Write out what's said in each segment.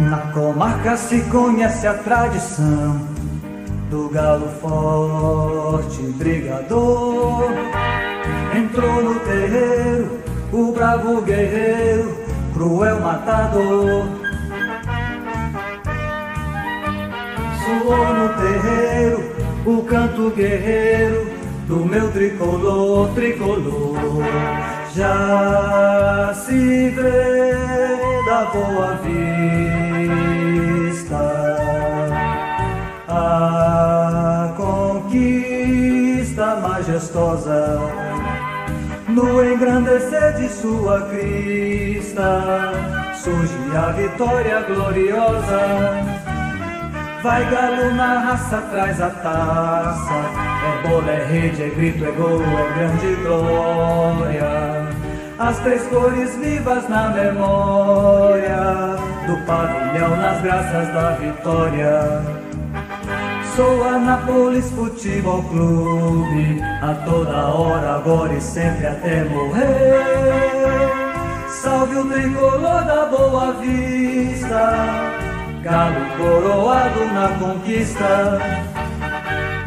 Na comarca se conhece a tradição do galo forte, brigador. Entrou no terreiro o bravo guerreiro, cruel matador. Suou no terreiro o canto guerreiro do meu tricolor, tricolor. Já se vê da boa vista a conquista majestosa, no engrandecer de sua crista surge a vitória gloriosa. Vai galo na raça, traz a taça, é bola, é rede, é grito, é gol, é grande glória. As três cores vivas na memória do pavilhão nas graças da vitória. Sou Anápolis Futebol Clube, a toda hora, agora e sempre até morrer. Salve o tricolor da Boa Vista, galo coroado na conquista.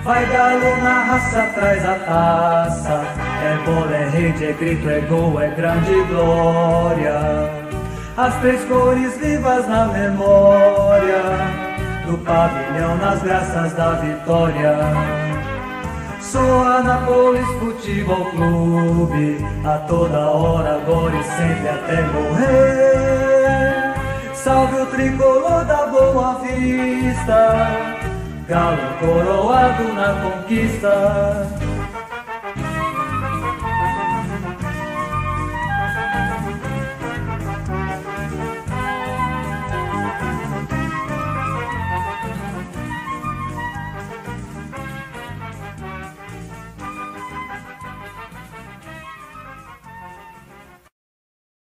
Vai galo na raça, traz a taça, é bola, é rede, é grito, é gol, é grande glória. As três cores vivas na memória do pavilhão nas graças da vitória. Sou Anápolis Futebol Clube, a toda hora, agora e sempre até morrer. Salve o tricolor da Boa Vista, galo coroado na conquista.